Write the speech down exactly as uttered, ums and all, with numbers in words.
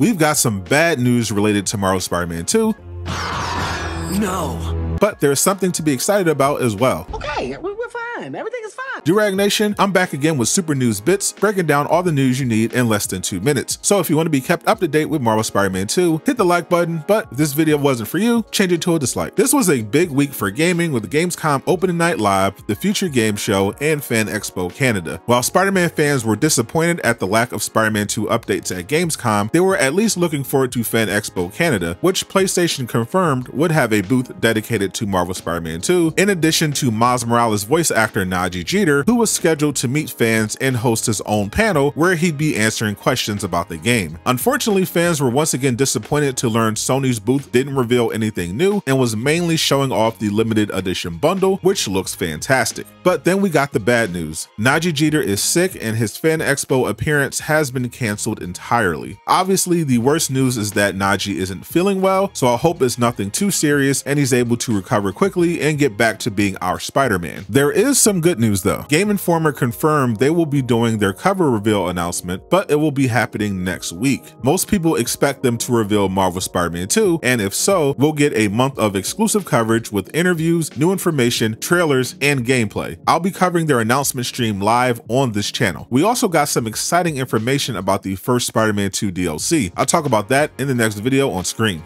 We've got some bad news related to Marvel's Spider-Man two. No. But there's something to be excited about as well. Okay, we're fine. Everything is fine. Durag Nation, I'm back again with Super News Bits, breaking down all the news you need in less than two minutes. So if you want to be kept up to date with Marvel's Spider-Man two, hit the like button, but if this video wasn't for you, change it to a dislike. This was a big week for gaming with Gamescom Opening Night Live, the Future Game Show, and Fan Expo Canada. While Spider-Man fans were disappointed at the lack of Spider-Man two updates at Gamescom, they were at least looking forward to Fan Expo Canada, which PlayStation confirmed would have a booth dedicated to Marvel's Spider-Man two, in addition to Miles Morales voice actor Nadji Jeter, who was scheduled to meet fans and host his own panel where he'd be answering questions about the game. Unfortunately, fans were once again disappointed to learn Sony's booth didn't reveal anything new and was mainly showing off the limited edition bundle, which looks fantastic. But then we got the bad news. Nadji Jeter is sick and his Fan Expo appearance has been canceled entirely. Obviously, the worst news is that Nadji isn't feeling well, so I hope it's nothing too serious and he's able to recover quickly and get back to being our Spider-Man. There is some good news though. Game Informer confirmed they will be doing their cover reveal announcement, but it will be happening next week. Most people expect them to reveal Marvel's Spider-Man two, and if so, we'll get a month of exclusive coverage with interviews, new information, trailers, and gameplay. I'll be covering their announcement stream live on this channel. We also got some exciting information about the first Spider-Man two D L C. I'll talk about that in the next video on screen.